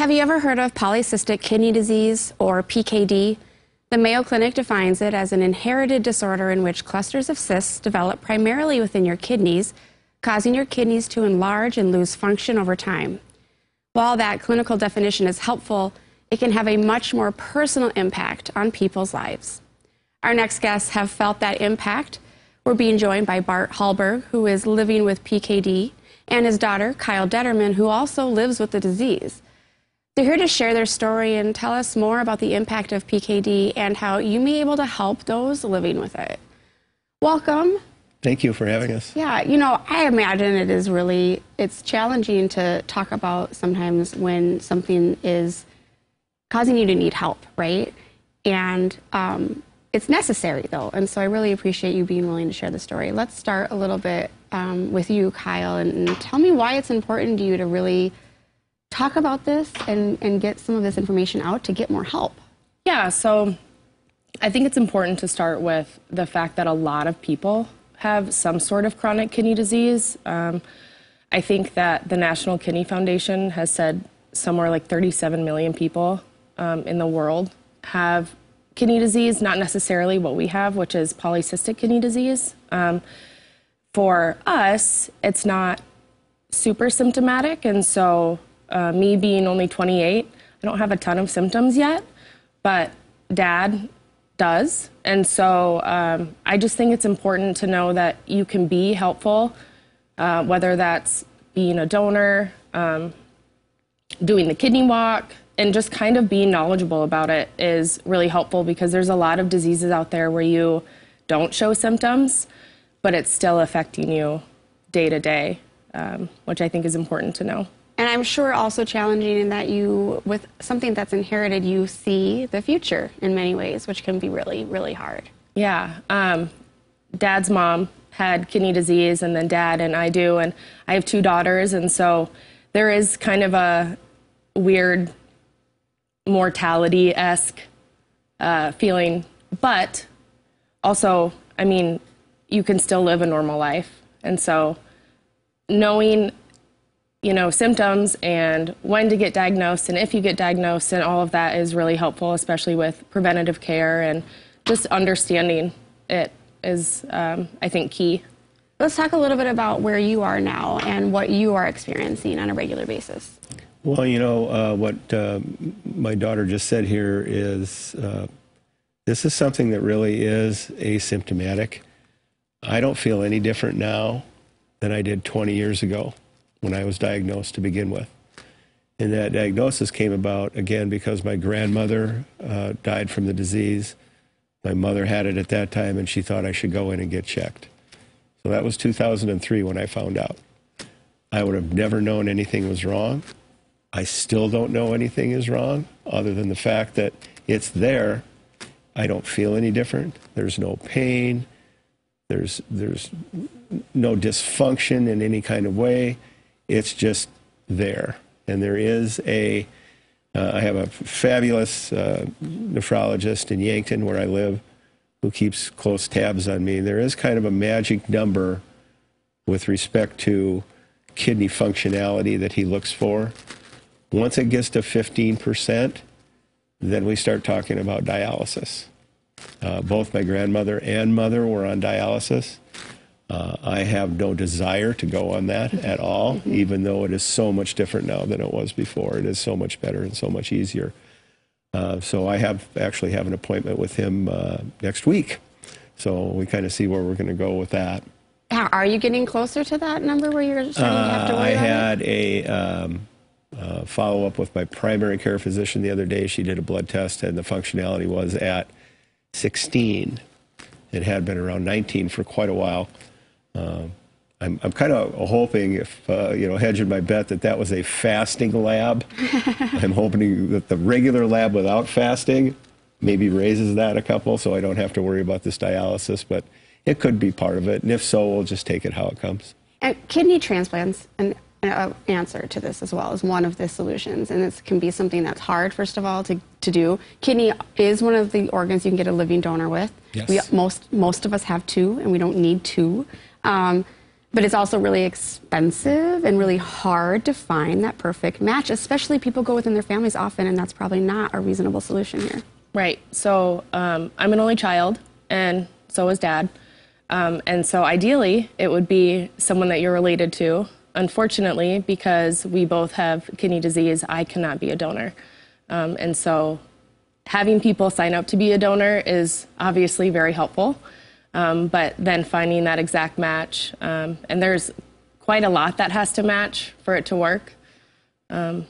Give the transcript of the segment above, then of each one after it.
Have you ever heard of polycystic kidney disease, or PKD? The Mayo Clinic defines it as an inherited disorder in which clusters of cysts develop primarily within your kidneys, causing your kidneys to enlarge and lose function over time. While that clinical definition is helpful, it can have a much more personal impact on people's lives. Our next guests have felt that impact. We're being joined by Bart Hallberg, who is living with PKD, and his daughter, Kyle Determan, who also lives with the disease. They're here to share their story and tell us more about the impact of PKD and how you may be able to help those living with it. Welcome. Thank you for having us. Yeah, you know, I imagine it is really, it's challenging to talk about sometimes when something is causing you to need help, right? And it's necessary, though, and so I really appreciate you being willing to share the story. Let's start a little bit with you, Kyle, and tell me why it's important to you to really talk about this and get some of this information out to get more help. Yeah, so I think it's important to start with the fact that a lot of people have some sort of chronic kidney disease. I think that the National Kidney Foundation has said somewhere like 37 million people in the world have kidney disease, not necessarily what we have, which is polycystic kidney disease. For us, it's not super symptomatic, and so me being only 28, I don't have a ton of symptoms yet, but Dad does. And so I just think it's important to know that you can be helpful, whether that's being a donor, doing the kidney walk, and just kind of being knowledgeable about it is really helpful, because there's a lot of diseases out there where you don't show symptoms, but it's still affecting you day to day, which I think is important to know. And I'm sure also challenging in that you, with something that's inherited, you see the future in many ways, which can be really, really hard. Yeah. Dad's mom had kidney disease, and then Dad and I do, and I have two daughters, and so there is kind of a weird mortality-esque feeling, but also, I mean, you can still live a normal life. And so knowing, you know, symptoms and when to get diagnosed and if you get diagnosed and all of that is really helpful, especially with preventative care, and just understanding it is, I think, key. Let's talk a little bit about where you are now and what you are experiencing on a regular basis. Well, you know, what my daughter just said here is this is something that really is asymptomatic. I don't feel any different now than I did 20 years ago when I was diagnosed to begin with. And that diagnosis came about, again, because my grandmother died from the disease. My mother had it at that time, and she thought I should go in and get checked. So that was 2003 when I found out. I would have never known anything was wrong. I still don't know anything is wrong, other than the fact that it's there. I don't feel any different. There's no pain. There's no dysfunction in any kind of way. It's just there. And there is a, I have a fabulous nephrologist in Yankton, where I live, who keeps close tabs on me. There is kind of a magic number with respect to kidney functionality that he looks for. Once it gets to 15%, then we start talking about dialysis. Both my grandmother and mother were on dialysis. I have no desire to go on that at all, even though it is so much different now than it was before. It is so much better and so much easier. So I actually have an appointment with him next week. So we kind of see where we're going to go with that. Are you getting closer to that number where you're starting to have to worry about it? I had a follow-up with my primary care physician the other day. She did a blood test, and the functionality was at 16. It had been around 19 for quite a while. I'm kind of hoping, if you know, hedging my bet that that was a fasting lab. I'm hoping that the regular lab without fasting maybe raises that a couple, so I don't have to worry about this dialysis. But it could be part of it, and if so, we'll just take it how it comes. And kidney transplants, an answer to this as well, is one of the solutions, and it can be something that's hard, first of all, to do. Kidney is one of the organs you can get a living donor with. Yes. Most of us have two, and we don't need two. But it's also really expensive and really hard to find that perfect match, especially people go within their families often, and that's probably not a reasonable solution here. Right. So I'm an only child, and so is Dad. And so ideally, it would be someone that you're related to. Unfortunately, because we both have kidney disease, I cannot be a donor. And so having people sign up to be a donor is obviously very helpful. But then finding that exact match, and there's quite a lot that has to match for it to work. Yeah.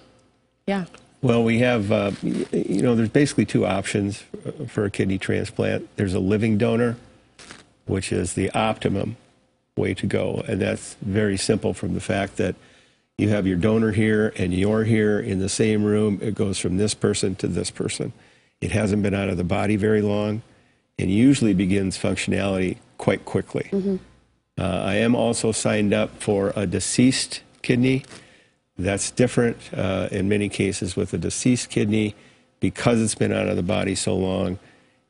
Well, we have, you know, there's basically two options for a kidney transplant. There's a living donor, which is the optimum way to go, and that's very simple from the fact that you have your donor here and you're here in the same room. It goes from this person to this person. It hasn't been out of the body very long, and usually begins functionality quite quickly. Mm-hmm. I am also signed up for a deceased kidney. That's different in many cases with a deceased kidney because it's been out of the body so long.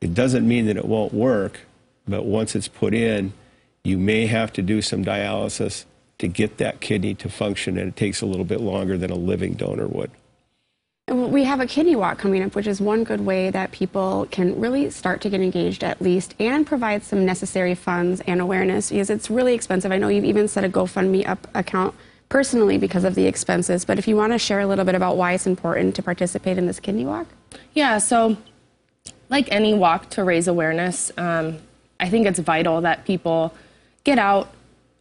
It doesn't mean that it won't work, but once it's put in, you may have to do some dialysis to get that kidney to function, and it takes a little bit longer than a living donor would. We have a kidney walk coming up, which is one good way that people can really start to get engaged at least and provide some necessary funds and awareness, because it's really expensive. I know you've even set a GoFundMe up account personally because of the expenses, but if you want to share a little bit about why it's important to participate in this kidney walk. Yeah, so like any walk to raise awareness, I think it's vital that people get out,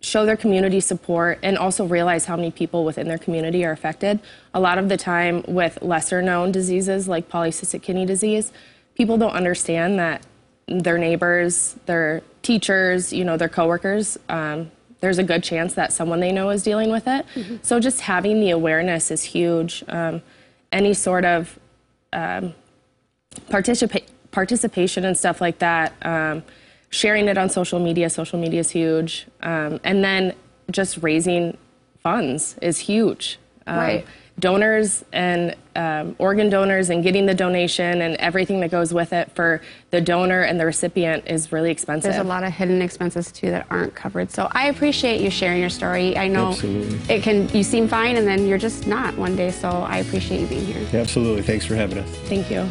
show their community support, and also realize how many people within their community are affected. A lot of the time with lesser known diseases like polycystic kidney disease, people don't understand that their neighbors, their teachers, you know, their coworkers, there's a good chance that someone they know is dealing with it. Mm-hmm. So just having the awareness is huge. Any sort of participation and stuff like that, sharing it on social media is huge, and then just raising funds is huge. Right. Donors and organ donors and getting the donation and everything that goes with it for the donor and the recipient is really expensive. There's a lot of hidden expenses too that aren't covered. So I appreciate you sharing your story. I know Absolutely. It can, you seem fine and then you're just not one day, so I appreciate you being here. Absolutely, thanks for having us. Thank you.